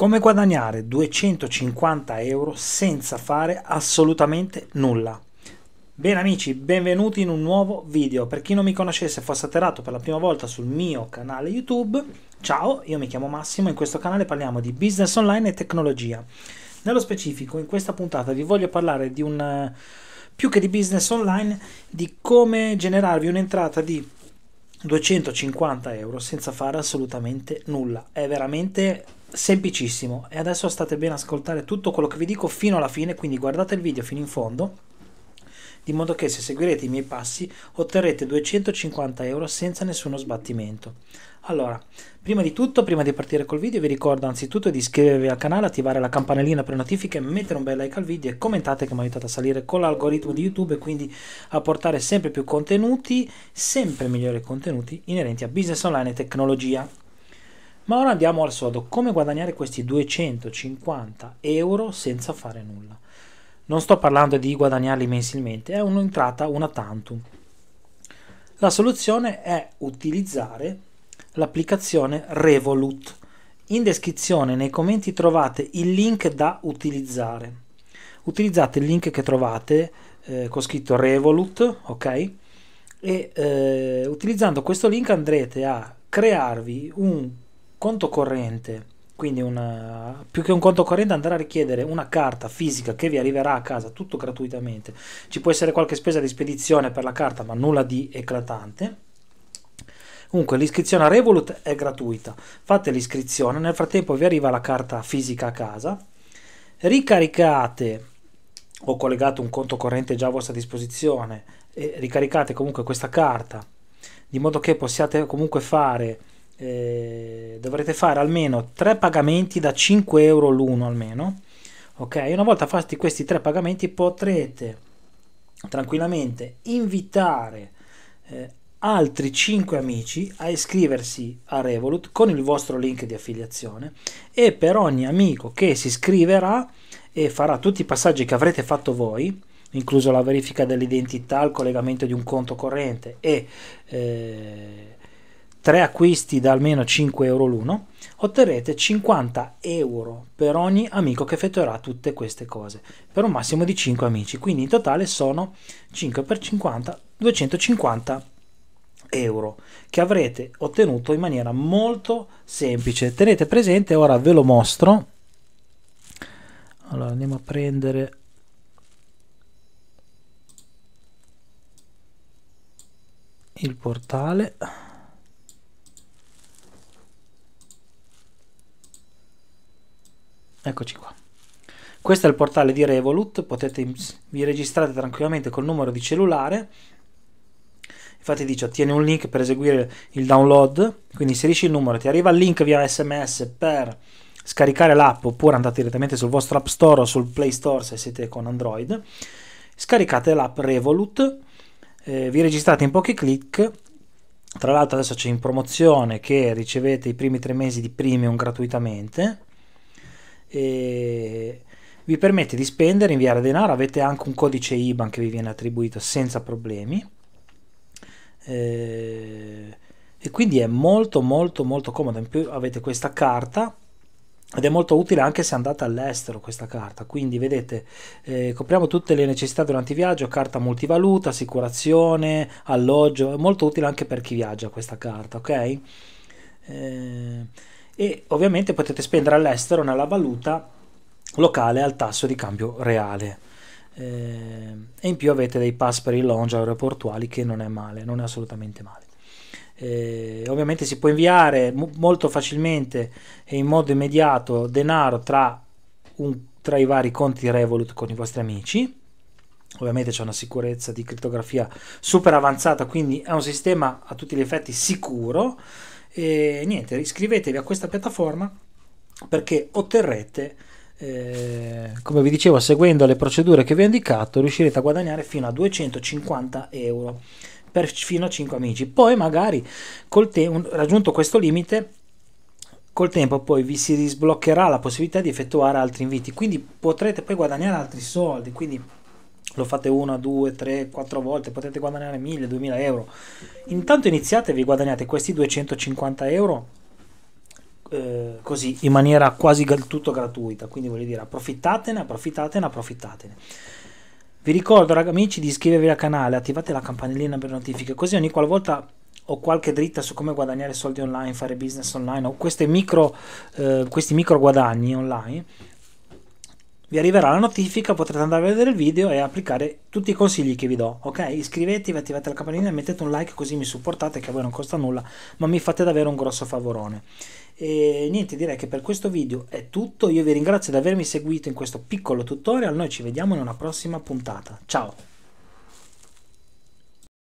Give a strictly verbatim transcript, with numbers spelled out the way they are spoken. Come guadagnare duecentocinquanta euro senza fare assolutamente nulla? Bene amici, benvenuti in un nuovo video. Per chi non mi conoscesse e fosse atterrato per la prima volta sul mio canale YouTube, ciao, io mi chiamo Massimo, in questo canale parliamo di business online e tecnologia. Nello specifico, in questa puntata vi voglio parlare di un, più che di business online, di come generarvi un'entrata di duecentocinquanta euro senza fare assolutamente nulla. È veramente semplicissimo e adesso state bene a ascoltare tutto quello che vi dico fino alla fine, quindi guardate il video fino in fondo, di modo che se seguirete i miei passi otterrete duecentocinquanta euro senza nessuno sbattimento. Allora, prima di tutto, prima di partire col video, vi ricordo anzitutto di iscrivervi al canale, attivare la campanellina per notifiche, mettere un bel like al video e commentate, che mi aiutate a salire con l'algoritmo di YouTube e quindi a portare sempre più contenuti, sempre migliori contenuti inerenti a business online e tecnologia. Ma ora andiamo al sodo: come guadagnare questi duecentocinquanta euro senza fare nulla. Non sto parlando di guadagnarli mensilmente, è un'entrata una tantum. La soluzione è utilizzare l'applicazione Revolut. In descrizione, nei commenti, trovate il link da utilizzare. Utilizzate il link che trovate eh, con scritto Revolut, ok? E eh, utilizzando questo link andrete a crearvi un conto corrente. Quindi una, più che un conto corrente, andare a richiedere una carta fisica che vi arriverà a casa, tutto gratuitamente. Ci può essere qualche spesa di spedizione per la carta, ma nulla di eclatante. Comunque l'iscrizione a Revolut è gratuita, fate l'iscrizione, nel frattempo vi arriva la carta fisica a casa, ricaricate o collegate un conto corrente già a vostra disposizione e ricaricate comunque questa carta, di modo che possiate comunque fare... Eh, dovrete fare almeno tre pagamenti da cinque euro l'uno almeno, ok? Una volta fatti questi tre pagamenti potrete tranquillamente invitare eh, altri cinque amici a iscriversi a Revolut con il vostro link di affiliazione, e per ogni amico che si iscriverà e farà tutti i passaggi che avrete fatto voi, incluso la verifica dell'identità, il collegamento di un conto corrente e eh, tre acquisti da almeno cinque euro l'uno, otterrete cinquanta euro per ogni amico che effettuerà tutte queste cose, per un massimo di cinque amici. Quindi in totale sono cinque per cinquanta, duecentocinquanta euro che avrete ottenuto in maniera molto semplice. Tenete presente, ora ve lo mostro. Allora andiamo a prendere il portale. Eccoci qua, questo è il portale di Revolut, potete, vi registrate tranquillamente col numero di cellulare, infatti dice ottieni un link per eseguire il download, quindi inserisci il numero, ti arriva il link via sms per scaricare l'app, oppure andate direttamente sul vostro app store o sul play store se siete con Android, scaricate l'app Revolut, eh, vi registrate in pochi click. Tra l'altro adesso c'è in promozione che ricevete i primi tre mesi di premium gratuitamente. E vi permette di spendere, inviare denaro, avete anche un codice I B A N che vi viene attribuito senza problemi, e, e quindi è molto molto molto comodo. In più avete questa carta ed è molto utile anche se andate all'estero questa carta, quindi vedete eh, copriamo tutte le necessità durante il viaggio, carta multivaluta, assicurazione, alloggio, è molto utile anche per chi viaggia questa carta, ok? Eh, e ovviamente potete spendere all'estero nella valuta locale al tasso di cambio reale, eh, e in più avete dei pass per i lounge aeroportuali, che non è male, non è assolutamente male. Eh, ovviamente si può inviare mo molto facilmente e in modo immediato denaro tra, un, tra i vari conti Revolut con i vostri amici. Ovviamente c'è una sicurezza di criptografia super avanzata, quindi è un sistema a tutti gli effetti sicuro. E niente, iscrivetevi a questa piattaforma perché otterrete, eh, come vi dicevo, seguendo le procedure che vi ho indicato, riuscirete a guadagnare fino a duecentocinquanta euro per fino a cinque amici. Poi magari col raggiunto questo limite, col tempo poi vi si risbloccherà la possibilità di effettuare altri inviti, quindi potrete poi guadagnare altri soldi. Quindi lo fate una, due, tre, quattro volte, potete guadagnare mille, duemila euro. Intanto iniziate e vi guadagnate questi duecentocinquanta euro eh, così, in maniera quasi del tutto gratuita, quindi voglio dire, approfittatene, approfittatene, approfittatene. Vi ricordo, ragazzi, amici, di iscrivervi al canale, attivate la campanellina per notifiche, così ogni qualvolta ho qualche dritta su come guadagnare soldi online, fare business online, o queste micro, eh, questi micro guadagni online, vi arriverà la notifica, potrete andare a vedere il video e applicare tutti i consigli che vi do, ok? Iscrivetevi, attivate la campanellina e mettete un like, così mi supportate, che a voi non costa nulla, ma mi fate davvero un grosso favorone. E niente, direi che per questo video è tutto, io vi ringrazio di avermi seguito in questo piccolo tutorial, noi ci vediamo in una prossima puntata, ciao!